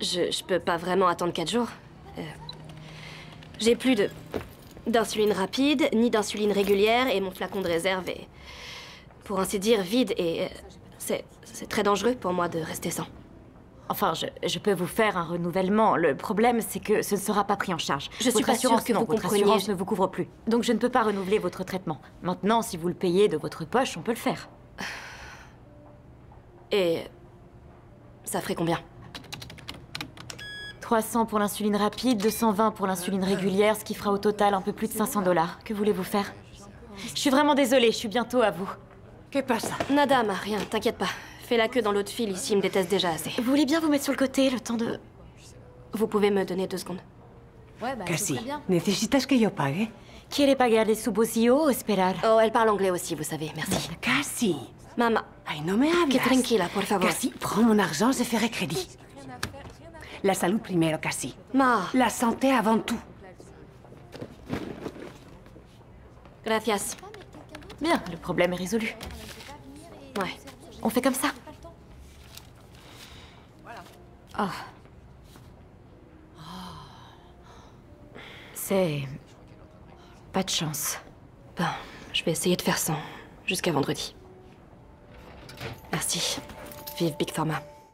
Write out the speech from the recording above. Je peux pas vraiment attendre 4 jours. J'ai plus d'insuline rapide, ni d'insuline régulière, et mon flacon de réserve est, pour ainsi dire, vide, et c'est très dangereux pour moi de rester sans. Enfin, je peux vous faire un renouvellement. Le problème, c'est que ce ne sera pas pris en charge. Je suis pas sûre que vous compreniez. Votre assurance ne vous couvre plus. Donc je ne peux pas renouveler votre traitement. Maintenant, si vous le payez de votre poche, on peut le faire. Et ça ferait combien? 300 pour l'insuline rapide, 220 pour l'insuline régulière, ce qui fera au total un peu plus de 500 $. Que voulez-vous faire? Je suis vraiment désolée, je suis bientôt à vous. Que passa? Nada, ma, rien, t'inquiète pas. Fais la queue dans l'autre file, ici, il me déteste déjà assez. Vous voulez bien vous mettre sur le côté, le temps de... Vous pouvez me donner 2 secondes. Ouais, bah, Cassie, necesitas que yo pague? ¿Quiere pagar el subsidio o esperar? Oh, elle parle anglais aussi, vous savez, merci. Cassie! Maman, ay, no me hables. Que tranquila, por favor. Cassie, prends mon argent, je ferai crédit. La salud primero, Cassie. Ma. La santé avant tout. Gracias. Bien, le problème est résolu. Ouais. On fait comme ça. Oh. C'est... pas de chance. Bon, je vais essayer de faire sans. Jusqu'à vendredi. Merci. Vive Big Pharma.